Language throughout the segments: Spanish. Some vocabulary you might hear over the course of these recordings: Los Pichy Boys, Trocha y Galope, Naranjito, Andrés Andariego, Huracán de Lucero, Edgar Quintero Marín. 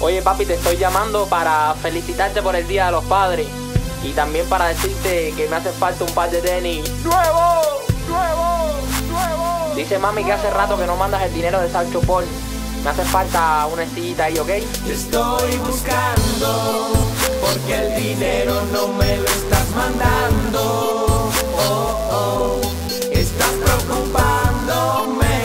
Oye papi, te estoy llamando para felicitarte por el Día de los Padres y también para decirte que me hace falta un par de tenis ¡Nuevo! Dice mami que hace rato que no mandas el dinero de Sancho Paul. Me hace falta una estillita ahí, ¿ok? Estoy buscando porque el dinero no me lo estás mandando. Estás preocupándome,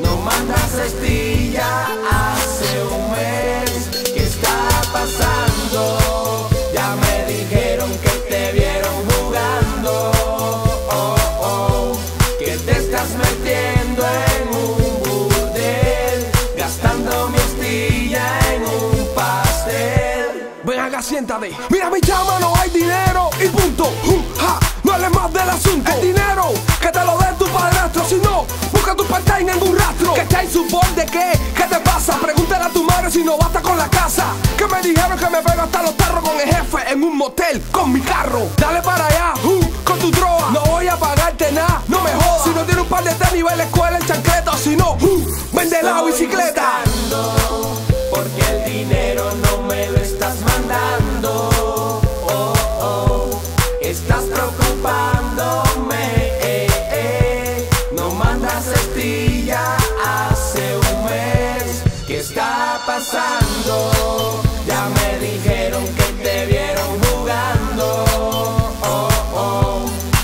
no mandas estilla hace un mes. ¿Qué está pasando? Ya me dijeron que te vieron jugando, que te estás metiendo en un burdel, gastando mi estilla en un pastel. Ven acá, siéntate. Mira mi chama, no hay dinero y punto. Más del asunto, el dinero que te lo dé tu padrastro. Si no, busca tu parte y ningún rastro. ¿Que está en su borde? ¿Qué te pasa? Pregúntale a tu madre si no basta con la casa. Que me dijeron que me pego hasta los tarros con el jefe en un motel con mi carro. Dale para allá, con tu droga. No voy a pagarte nada, no me jodas. Si no tiene un par de tenis, ve a la escuela en chancleta. O si no, vende la bicicleta. Porque el dinero no me lo estás mandando. Estás preocupándome, no mandas estilla hace un mes. ¿Qué está pasando? Ya me dijeron que te vieron jugando,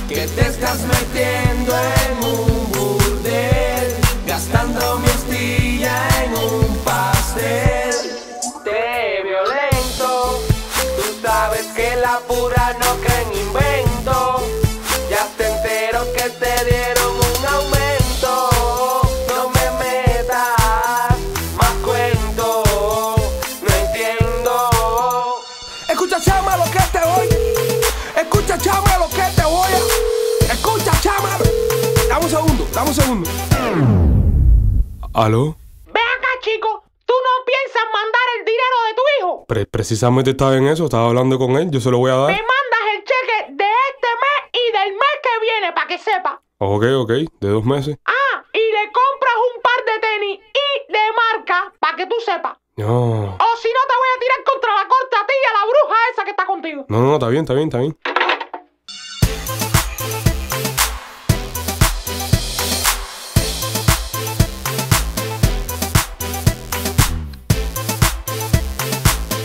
que te estás metiendo en un burdel, gastando mi estilla en un pastel. Te violento, tú sabes que la pura no cree en invento. Dame un segundo. ¿Aló? Ven acá, chico. ¿Tú no piensas mandar el dinero de tu hijo? Precisamente estaba en eso. Estaba hablando con él. Yo se lo voy a dar. Me mandas el cheque de este mes y del mes que viene, para que sepa. Ok. De 2 meses. Ah, y le compras un par de tenis y de marca, para que tú sepas. No. O si no, te voy a tirar contra la corte a ti y a la bruja esa que está contigo. No, está bien.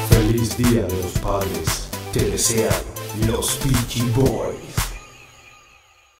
Feliz Día de los Padres, te desean los Pichy Boys.